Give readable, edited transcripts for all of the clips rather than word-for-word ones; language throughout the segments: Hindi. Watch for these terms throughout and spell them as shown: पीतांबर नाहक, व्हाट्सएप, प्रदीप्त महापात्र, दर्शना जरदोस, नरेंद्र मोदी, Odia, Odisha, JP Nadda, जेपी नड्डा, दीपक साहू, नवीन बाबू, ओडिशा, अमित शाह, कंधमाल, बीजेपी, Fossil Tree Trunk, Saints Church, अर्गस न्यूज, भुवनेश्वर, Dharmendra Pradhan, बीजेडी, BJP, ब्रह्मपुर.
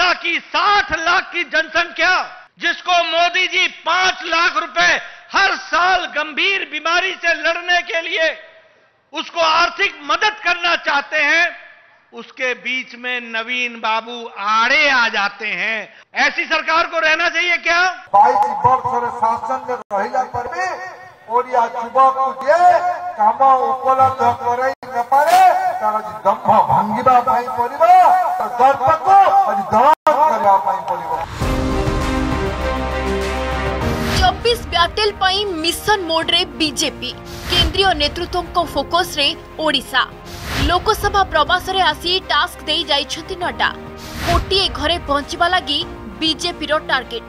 उड़ीसा की 60 लाख की जनसंख्या जिसको मोदी जी 5 लाख रुपए हर साल गंभीर बीमारी से लड़ने के लिए उसको आर्थिक मदद करना चाहते हैं, उसके बीच में नवीन बाबू आड़े आ जाते हैं। ऐसी सरकार को रहना चाहिए क्या? 22 वर्ष शासन में रहिला पर भी ओडिया युवक के काम उपलब्ध कराई न पारे तार दंभ भांगीबा पाई पड़िबो और दर्प को आज दमन करबा पाई पड़िबो। 24 बैटल पाई मिशन मोड रे बीजेपी केंद्रीय नेतृत्व को फोकस रे ओडिशा लोकसभा प्रवास रे आसी टास्क देई जाइछथि नड्डा कोटिए घरे पहुंचबा लागी बीजेपी रो टार्गेट।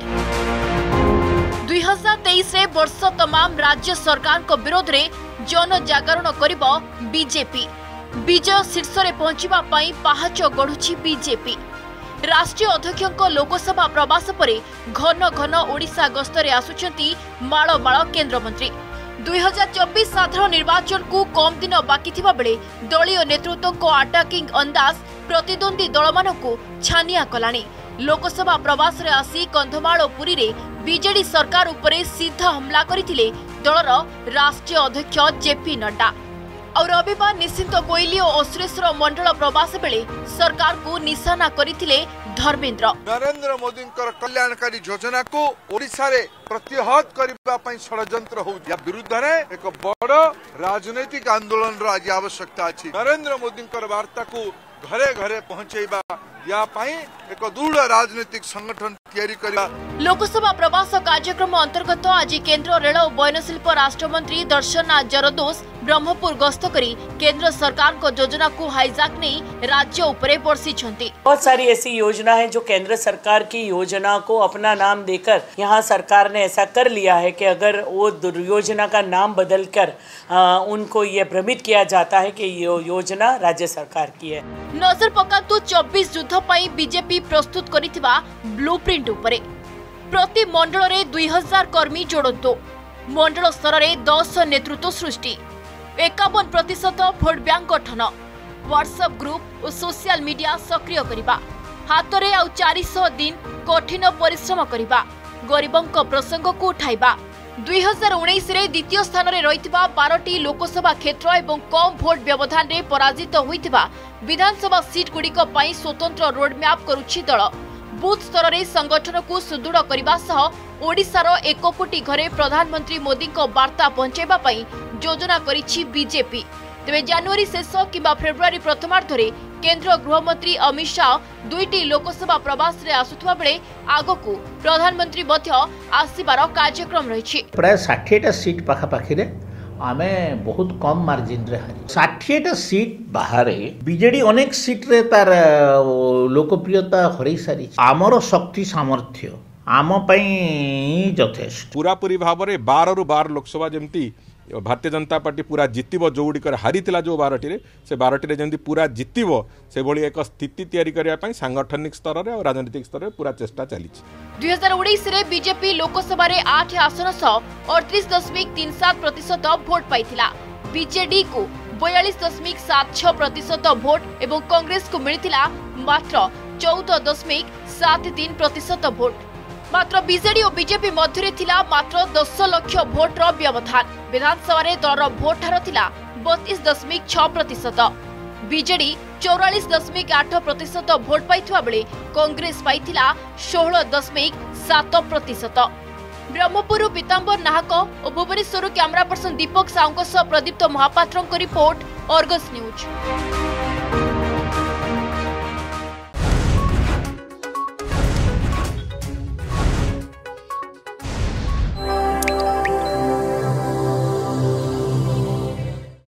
2023 रे वर्ष तमाम राज्य सरकार को विरोध रे जन जागरण करिबो बीजेपी। विजय शीर्ष रे पहुंचबा पई पाहाच गढुछि बीजेपी। राष्ट्रीय अध्यक्ष को लोकसभा प्रवास परे घन घन ओडिशा गस्त रे आसुछथि माळो माळो केंद्र मंत्री। 2024 साधारण निर्वाचन को कम दिन बाकी बेले दलीय नेतृत्व को अटैकिंग अंदाज प्रतिद्वंदी दल मान छानिया कलाणी। लोकसभा प्रवास रे आसी कंधमाल और पुरी रे बीजेडी सरकार उपरे सीधा हमला करथिले दलर राष्ट्रीय अध्यक्ष जेपी नड्डा। और रविवार निश्चिंत कोइली और अश्लेश्वर मंडल प्रवास बेले सरकार को निशाना करथिले धर्मेंद्र। नरेंद्र मोदी कल्याणकारी योजना को ओडिशा रे प्रतिहत करबा पई षडयंत्र हो या विरुद्ध रे एक बड़ राजनीतिक आंदोलन रा आज आवश्यकता अछि। नरेंद्र मोदी वार्ता को घरे घरे पहुंचैबा या पई एक दृढ़ राजनीतिक संगठन तयारी करबा। लोकसभा प्रवास कार्यक्रम अंतर्गत आज केंद्र रेल और बयनशिल्प राष्ट्रमंत्री दर्शना जरदोस ब्रह्मपुर गस्त करी केंद्र सरकार को योजना को हाईजैक नहीं राज्य ऊपर बरसी छंती। बहुत सारी ऐसी योजना है जो केंद्र सरकार की योजना को अपना नाम देकर यहाँ सरकार ने ऐसा कर लिया है कि अगर वो दुर्योजना का नाम बदलकर उनको ये भ्रमित किया जाता है कि ये योजना राज्य सरकार की है। नजर पका तो 24 युद्ध पाई बीजेपी प्रस्तुत करिथिबा ब्लूप्रिंट उपरे प्रति मंडल रे 2000 कर्मी जोड़तो मंडल स्तर रे 10 नेतृत्व सृष्टि 51% भोट बैंक गठन व्हाट्सएप ग्रुप और सोशल मीडिया सक्रिय करवा हाथ में आउ 400 दिन कठिन परिश्रम करवा गरीबों प्रसंग को उठाइबा। 2019 रे द्वितीय स्थान रे रहितबा 12टी लोकसभा क्षेत्र एवं कम भोट व्यवधान रे पराजित होइतबा विधानसभा सीट गुड़िक पई स्वतंत्र रोडमैप करूछि दल। बूथ स्तर रे संगठन को सुदृढ़ करबा सह ओडिसा रो 1 कोटी घरे प्रधानमंत्री मोदी को वार्ता पहुंचाइबा पई योजना करिछि बीजेपी। तेज जनवरी शेष कि फेब्रुआरी प्रथमार्धरे केंद्र गृहमंत्री अमित शाह 2टी लोकसभा प्रवास रे आसुथवा बेले आगकू प्रधानमंत्री मध्य आसीबार कार्यक्रम रहिछि। प्राय 60टा सीट पाखापाखि रे आमे बहुत कम मार्जिन रे हारि 60टा सीट बाहर बीजेडी अनेक सीट रे तार लोकप्रियता हरै सारि आमरो शक्ति सामर्थ्य आम पई यथेष्ट पूरापूरी भाव रे 12 रु 12 लोकसभा जेमती भारतीय जनता पार्टी पूरा जितब जो गुड़िक हारी जो 12टी से 12टी जमी पूरा जितब से भाई एक स्थिति या सांगठनिक स्तर में और राजनीतिक स्तर में पूरा चेष्टा चली। 2019 रे बीजेपी लोकसभा 8 आसन सह 38.37% भोट पाई बीजेडी को 42.76% भोट और कांग्रेस को मिलता मात्र 14.73% भोट। मात्र बीजेडी और बीजेपी मध्य थिला मात्र 10 लाख भोट व्यवधान विधानसभा दलर भोट हार थिला 32.6%। बीजेडी 44.8% भोट पाइथिबा बेले कांग्रेस पाइथिला 16.7%। ब्रह्मपुर पीतांबर नाहक और भुवनेश्वर camera person दीपक साहू प्रदीप्त महापात्र report अर्गस न्यूज।